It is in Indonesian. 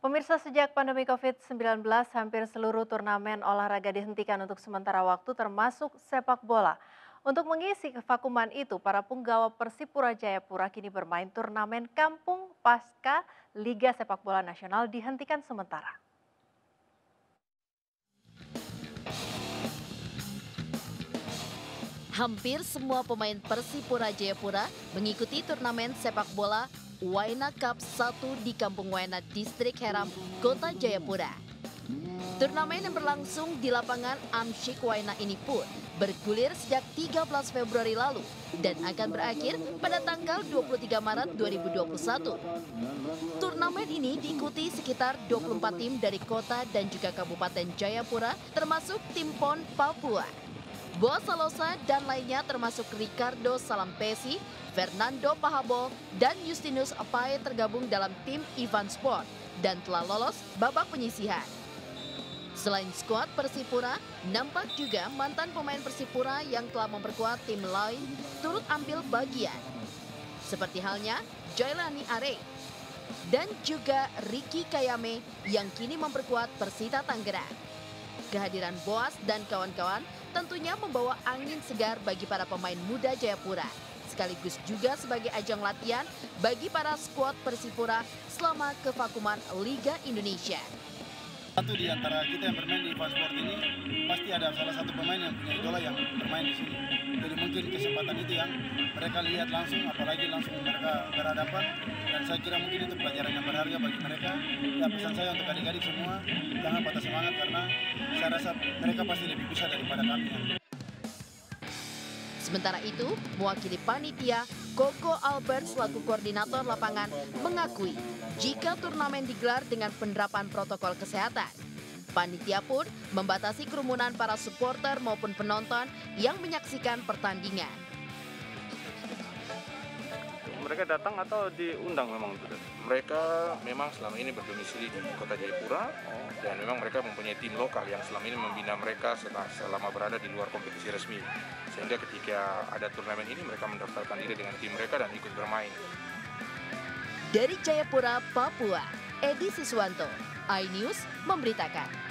Pemirsa, sejak pandemi COVID-19, hampir seluruh turnamen olahraga dihentikan untuk sementara waktu, termasuk sepak bola. Untuk mengisi kevakuman itu, para punggawa Persipura Jayapura kini bermain turnamen kampung pasca Liga Sepak Bola Nasional dihentikan sementara. Hampir semua pemain Persipura Jayapura mengikuti turnamen sepak bola Waina Cup 1 di Kampung Waina, Distrik Heram, Kota Jayapura. Turnamen yang berlangsung di lapangan Amsyik Waina ini pun bergulir sejak 13 Februari lalu dan akan berakhir pada tanggal 23 Maret 2021. Turnamen ini diikuti sekitar 24 tim dari kota dan juga Kabupaten Jayapura, termasuk tim Pon Papua, Boso Losa dan lainnya, termasuk Ricardo Salampesi, Fernando Pahabol, dan Justinus Apai tergabung dalam tim Ivan Sport dan telah lolos babak penyisihan. Selain skuad Persipura, nampak juga mantan pemain Persipura yang telah memperkuat tim lain turut ambil bagian. Seperti halnya Jailani Are dan juga Ricky Kayame yang kini memperkuat Persita Tangerang. Kehadiran Boas dan kawan-kawan tentunya membawa angin segar bagi para pemain muda Jayapura, sekaligus juga sebagai ajang latihan bagi para skuad Persipura selama kevakuman Liga Indonesia. Satu di antara kita yang bermain di Ivan Sport ini, pasti ada salah satu pemain yang punya idola yang bermain di sini. Jadi mungkin kesempatan itu yang mereka lihat langsung, apalagi langsung mereka berhadapan. Dan saya kira mungkin itu pelajaran yang berharga bagi mereka. Ya, pesan saya untuk adik-adik semua, jangan patah semangat karena saya rasa mereka pasti lebih bisa daripada kami. Sementara itu, mewakili panitia, Koko Albert selaku koordinator lapangan mengakui jika turnamen digelar dengan penerapan protokol kesehatan. Panitia pun membatasi kerumunan para supporter maupun penonton yang menyaksikan pertandingan. Mereka datang atau diundang memang? Mereka memang selama ini berdomisili di Kota Jayapura dan memang mereka mempunyai tim lokal yang selama ini membina mereka selama berada di luar kompetisi resmi. Sehingga ketika ada turnamen ini mereka mendaftarkan diri dengan tim mereka dan ikut bermain. Dari Jayapura, Papua, Edi Siswanto, iNews memberitakan.